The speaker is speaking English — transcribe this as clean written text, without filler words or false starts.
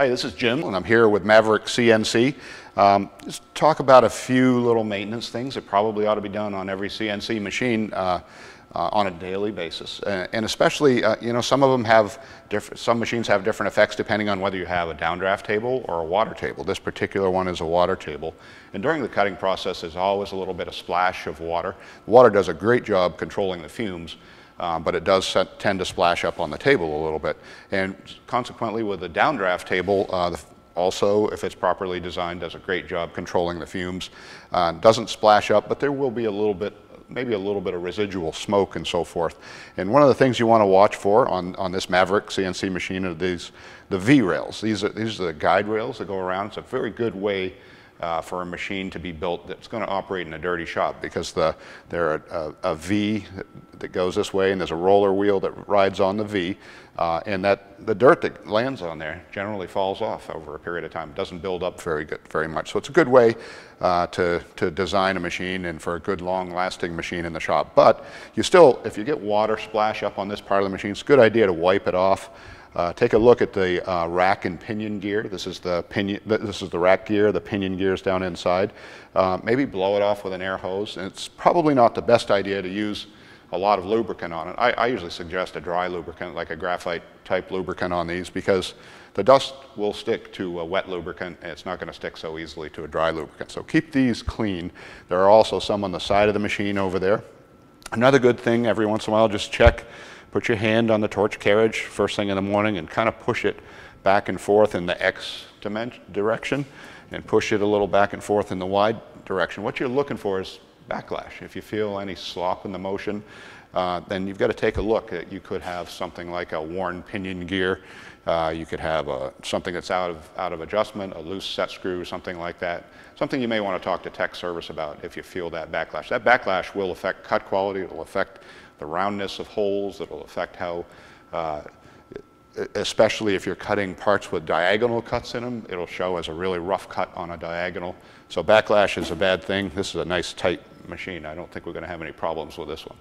Hi, this is Jim, and I'm here with Maverick CNC. Just talk about a few little maintenance things that probably ought to be done on every CNC machine on a daily basis, and especially, you know, some of them have different. Some machines have different effects depending on whether you have a downdraft table or a water table. This particular one is a water table, and during the cutting process, there's always a little bit of splash of water. The water does a great job controlling the fumes. But it does tend to splash up on the table a little bit. And consequently, with the downdraft table, also, if it's properly designed, does a great job controlling the fumes. Doesn't splash up, but there will be a little bit, maybe a little bit of residual smoke and so forth. And one of the things you want to watch for on this Maverick CNC machine are the V rails. These are the guide rails that go around. It's a very good way for a machine to be built that's going to operate in a dirty shop, because they're a V that goes this way, and there's a roller wheel that rides on the V, and that the dirt that lands on there generally falls off over a period of time. It doesn't build up very much. So it's a good way to design a machine and for a good long-lasting machine in the shop. But you still, if you get water splash up on this part of the machine, it's a good idea to wipe it off. Take a look at the rack and pinion gear. This is the rack gear. The pinion gear is down inside. Maybe blow it off with an air hose. And it's probably not the best idea to use a lot of lubricant on it. I usually suggest a dry lubricant, like a graphite type lubricant on these, because the dust will stick to a wet lubricant, and it's not going to stick so easily to a dry lubricant. So keep these clean. There are also some on the side of the machine over there. Another good thing, every once in a while, just check. Put your hand on the torch carriage first thing in the morning and kind of push it back and forth in the X direction, and push it a little back and forth in the Y direction. What you're looking for is backlash. If you feel any slop in the motion, then you've got to take a look. You could have something like a worn pinion gear. You could have something that's out of adjustment, a loose set screw, something like that. Something you may want to talk to tech service about if you feel that backlash. That backlash will affect cut quality. It'll affect the roundness of holes. It'll affect how, especially if you're cutting parts with diagonal cuts in them, it'll show as a really rough cut on a diagonal. So backlash is a bad thing. This is a nice tight machine. I don't think we're going to have any problems with this one.